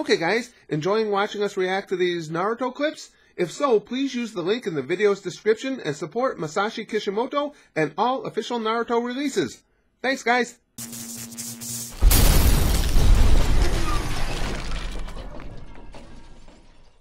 Okay guys, enjoying watching us react to these Naruto clips? If so, please use the link in the video's description and support Masashi Kishimoto and all official Naruto releases. Thanks guys!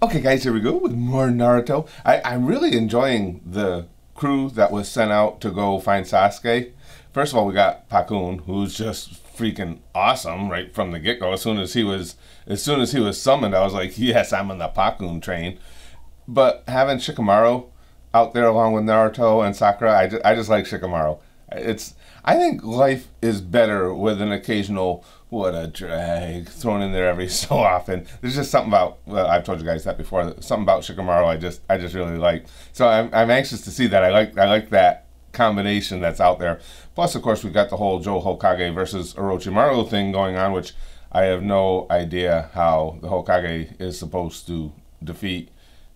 Okay guys, here we go with more Naruto. I'm really enjoying the crew that was sent out to go find Sasuke. First of all, we got Pakun, who's just freaking awesome right from the get-go. As soon as he was summoned, I was like, yes, I'm on the Pakun train. But having Shikamaru out there along with Naruto and Sakura, I just like Shikamaru. I think life is better with an occasional what a drag thrown in there every so often. There's just something about, well, I've told you guys that before, something about Shikamaru I just really like. So I'm anxious to see that. I like that combination that's out there. Plus, of course, we've got the whole Joe Hokage versus Orochimaru thing going on, which I have no idea how the Hokage is supposed to defeat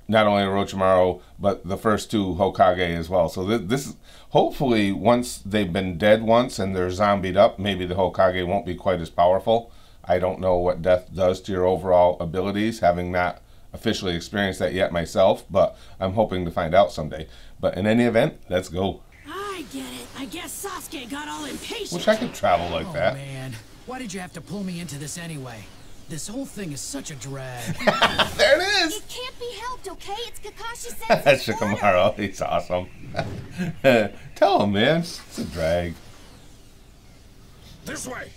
not only Orochimaru, but the first two Hokage as well. So this, hopefully, once they've been dead once and they're zombied up, maybe the Hokage won't be quite as powerful. I don't know what death does to your overall abilities, having not officially experienced that yet myself, but I'm hoping to find out someday. But in any event, let's go. I get it. I guess Sasuke got all impatient. Wish I could travel like that. Oh, man. Why did you have to pull me into this anyway? This whole thing is such a drag. There it is. It can't be helped, okay? It's Kakashi says. That's Shikamaru. He's awesome. Tell him, man. It's a drag. This way.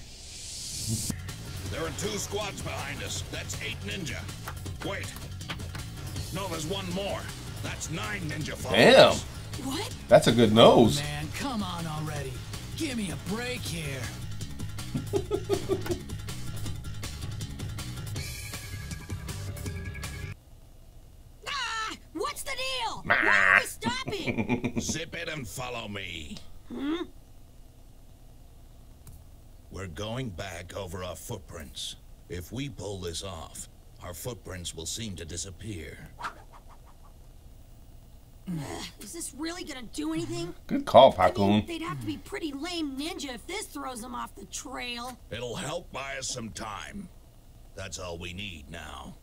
There are two squads behind us. That's 8 ninja. Wait. No, there's one more. That's 9 ninja followers. Damn. What? That's a good nose. Oh, man, come on already. Give me a break here. What's the deal? Why are we stopping? Zip it and follow me. Hmm? We're going back over our footprints. If we pull this off, our footprints will seem to disappear. Is this really gonna do anything? Good call, Pakun. I mean, they'd have to be pretty lame ninja if this throws them off the trail. It'll help buy us some time. That's all we need now.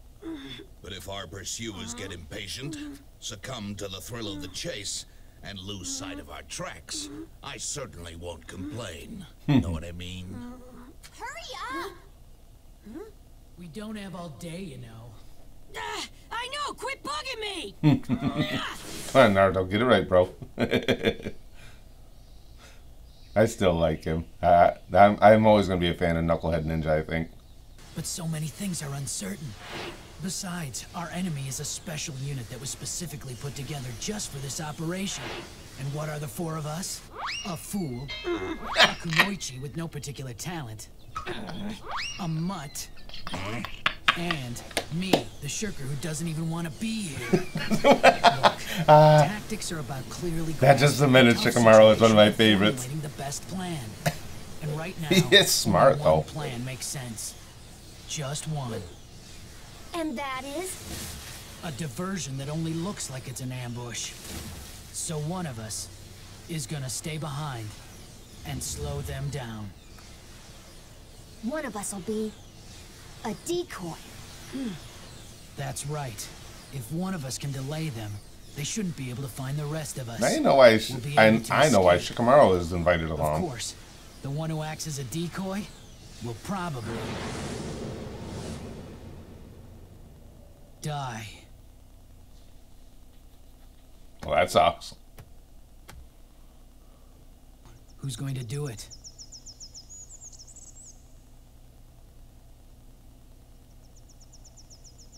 But if our pursuers get impatient, succumb to the thrill of the chase, and lose sight of our tracks, I certainly won't complain. Know what I mean? Hurry up! We don't have all day, you know. I know! Quit bugging me! Come on, Naruto, get it right, bro. I still like him. I'm always going to be a fan of Knucklehead Ninja, I think. But so many things are uncertain. Besides, our enemy is a special unit that was specifically put together just for this operation. And what are the four of us? A fool, a kunoichi with no particular talent, a mutt, and me, the shirker who doesn't even want to be here. Look, tactics are about clearly... That just a minute, Shikamaru is one of my favorites. The best plan. And right now, he is smart, though. Plan makes sense. Just one. And that is? A diversion that only looks like it's an ambush. So one of us is gonna stay behind and slow them down. One of us will be a decoy. That's right. If one of us can delay them, they shouldn't be able to find the rest of us. I know why I know why Shikamaru is invited along. Of course. The one who acts as a decoy will probably die. Well, that sucks. Who's going to do it?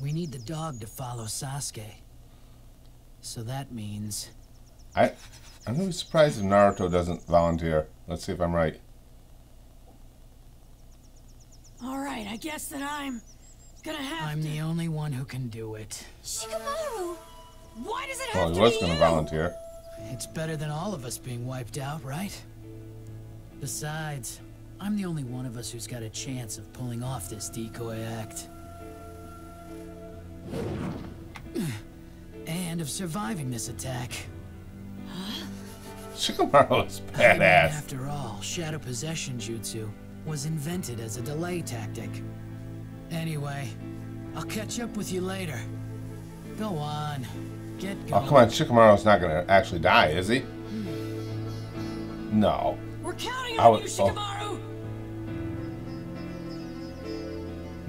We need the dog to follow Sasuke. So that means... I'm really surprised if Naruto doesn't volunteer. Let's see if I'm right. Alright, I guess that I'm the only one who can do it. Shikamaru! Why does it have to be you? Well, he was going to volunteer. It's better than all of us being wiped out, right? Besides, I'm the only one of us who's got a chance of pulling off this decoy act. And of surviving this attack. Huh? Shikamaru is badass. I mean, after all, shadow possession jutsu was invented as a delay tactic. Anyway, I'll catch up with you later. Go on. Get going. Oh, come on. Shikamaru's not going to actually die, is he? No. We're counting on you, Shikamaru!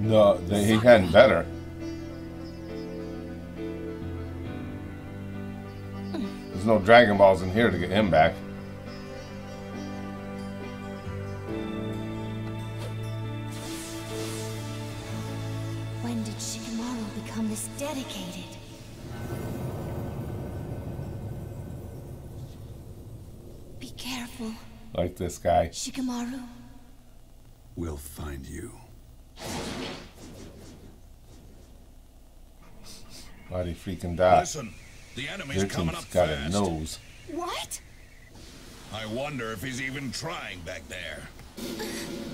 Oh. No, he hadn't better. There's no Dragon Balls in here to get him back. When did Shikamaru become this dedicated? Be careful. Like this guy. Shikamaru. We'll find you. Why'd he freaking die? Listen, the enemy's coming up got fast. A nose. What? I wonder if he's even trying back there.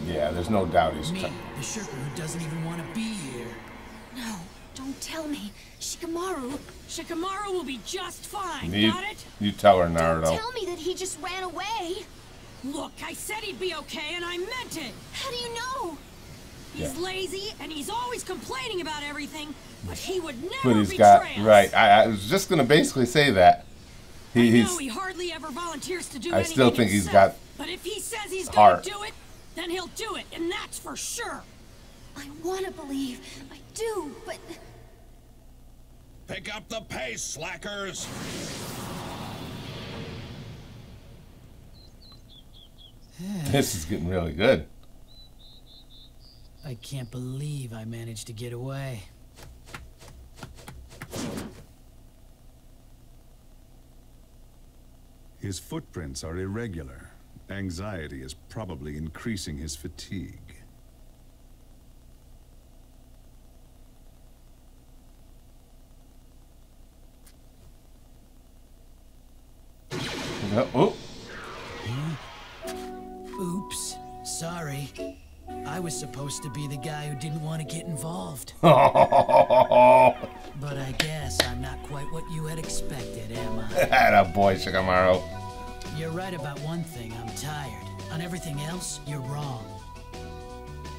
Yeah, there's no doubt he's trying. The shirker who doesn't even want to be here. No, don't tell me. Shikamaru. Shikamaru will be just fine. Got it? You tell her, Naruto. Don't tell me that he just ran away. Look, I said he'd be okay, and I meant it. How do you know? He's lazy, and he's always complaining about everything, but he would never betray us. Right, I was just going to basically say that. He hardly ever volunteers to do anything still think himself, he's got but if he says he's going to do it, then he'll do it, and that's for sure. I want to believe. I do, but... Pick up the pace, slackers! This is getting really good. I can't believe I managed to get away. His footprints are irregular. Anxiety is probably increasing his fatigue. Oh. Oops, sorry. I was supposed to be the guy who didn't want to get involved. But I guess I'm not quite what you had expected, am I? That boy, Shikamaru. You're right about one thing, I'm tired. On everything else, you're wrong.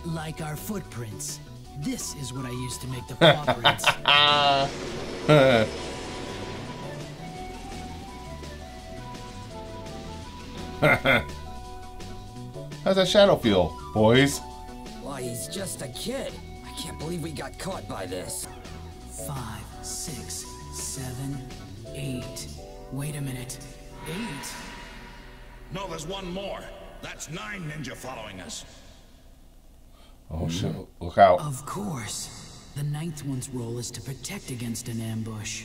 Like our footprints. This is what I used to make the paw prints. How's that shadow feel, boys? Why, he's just a kid. I can't believe we got caught by this. 5, 6, 7, 8. Wait a minute. 8? No, there's one more. That's 9 ninja following us. Oh shit, look out. Of course. The 9th one's role is to protect against an ambush.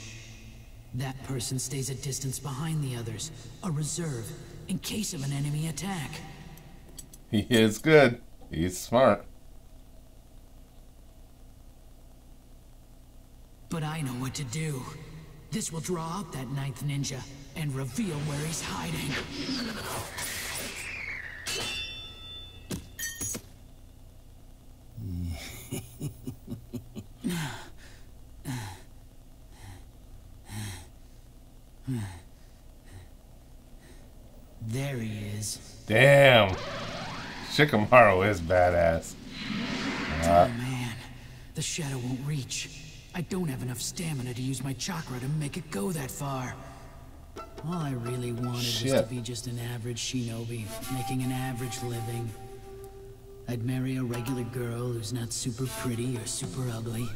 That person stays a distance behind the others, a reserve, in case of an enemy attack. He is good. He's smart. But I know what to do. This will draw out that 9th ninja and reveal where he's hiding. There he is. Damn. Shikamaru is badass. Oh man, the shadow won't reach. I don't have enough stamina to use my chakra to make it go that far. All I really wanted was to be just an average shinobi, making an average living. I'd marry a regular girl who's not super pretty or super ugly.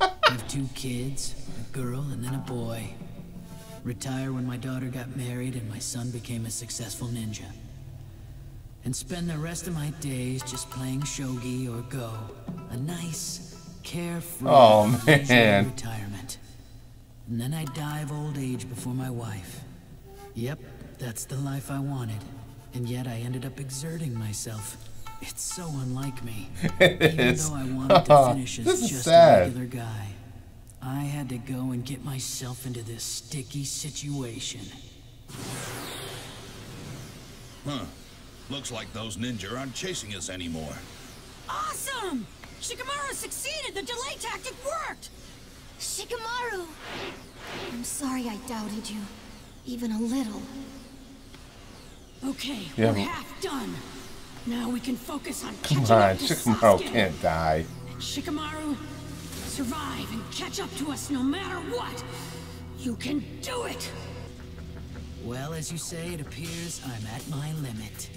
Have 2 kids, a girl and then a boy. Retire when my daughter got married and my son became a successful ninja. And spend the rest of my days just playing shogi or go. A nice, carefree, retirement. And then I die of old age before my wife. Yep, that's the life I wanted. And yet I ended up exerting myself. It's so unlike me. Even though I wanted to finish as just a regular guy. I had to go and get myself into this sticky situation. Huh. Looks like those ninja aren't chasing us anymore. Awesome! Shikamaru succeeded! The delay tactic worked! Shikamaru! I'm sorry I doubted you, even a little. Okay, we're half done. Now we can focus on catching up to Sasuke. Shikamaru can't die. And Shikamaru, survive and catch up to us no matter what! You can do it! Well, as you say, it appears I'm at my limit.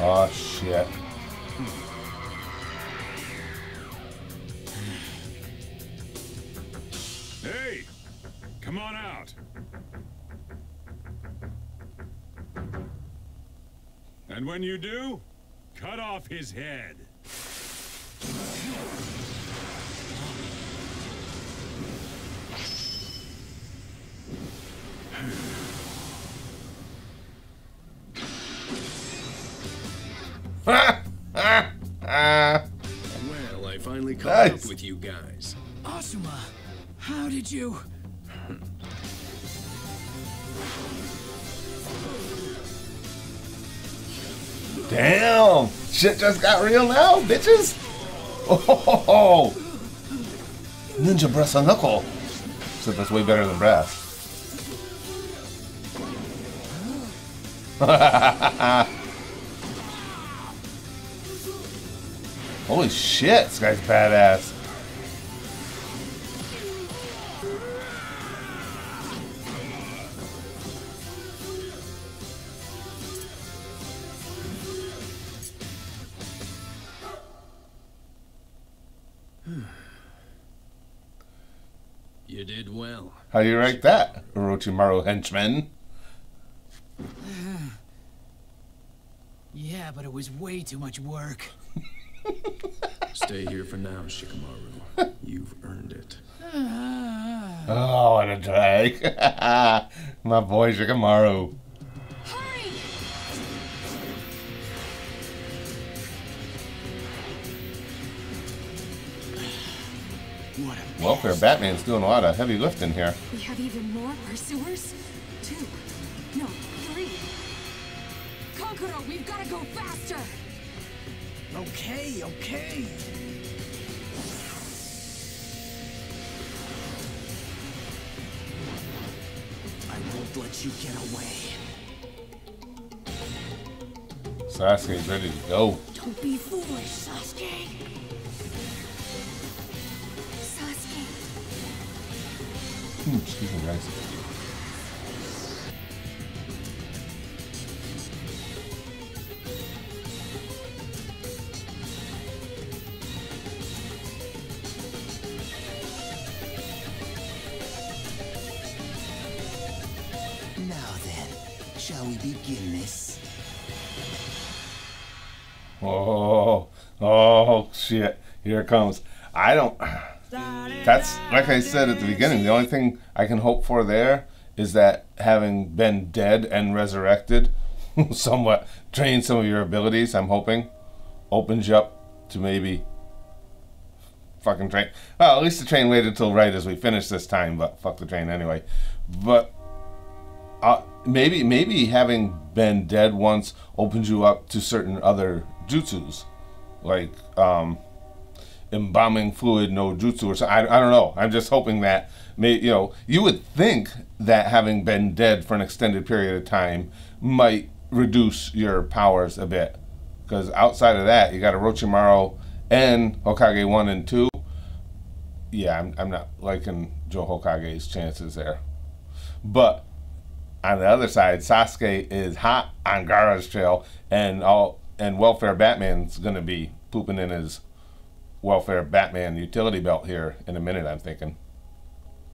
Oh, shit. Hey! Come on out! And when you do, cut off his head. Well, I finally caught up with you guys. Asuma, how did you... Damn! Shit just got real now, bitches! Oh, ho, ho, ho. Ninja brass and knuckle. Except that's way better than brass. Holy shit, this guy's badass. You did well. How do you rate that, Orochimaru henchman? Yeah, but it was way too much work. Stay here for now, Shikamaru. You've earned it. Oh, what a drag. My boy Shikamaru. Hurry! Welfare Batman's doing a lot of heavy lifting here. We have even more pursuers? 2. No, 3. Kankuro, we've got to go faster! Okay, okay. I won't let you get away. Sasuke's ready to go. Don't be foolish, Sasuke. Sasuke. Excuse me, guys. Shall we begin this? Oh, oh, shit. Here it comes. I don't... That's, like I said at the beginning, the only thing I can hope for there is that having been dead and resurrected somewhat drains some of your abilities, I'm hoping. Opens you up to maybe... Fucking train. Well, at least the train waited till right as we finished this time, but fuck the train anyway. But... Maybe having been dead once opens you up to certain other jutsus, like embalming fluid no jutsu or something. I don't know. I'm just hoping that you know, you would think that having been dead for an extended period of time might reduce your powers a bit, because outside of that, you got Orochimaru and Hokage 1 and 2. Yeah, I'm not liking Joe Hokage's chances there, but. On the other side, Sasuke is hot on Gaara's trail, and Welfare Batman's gonna be pooping in his Welfare Batman utility belt here in a minute, I'm thinking.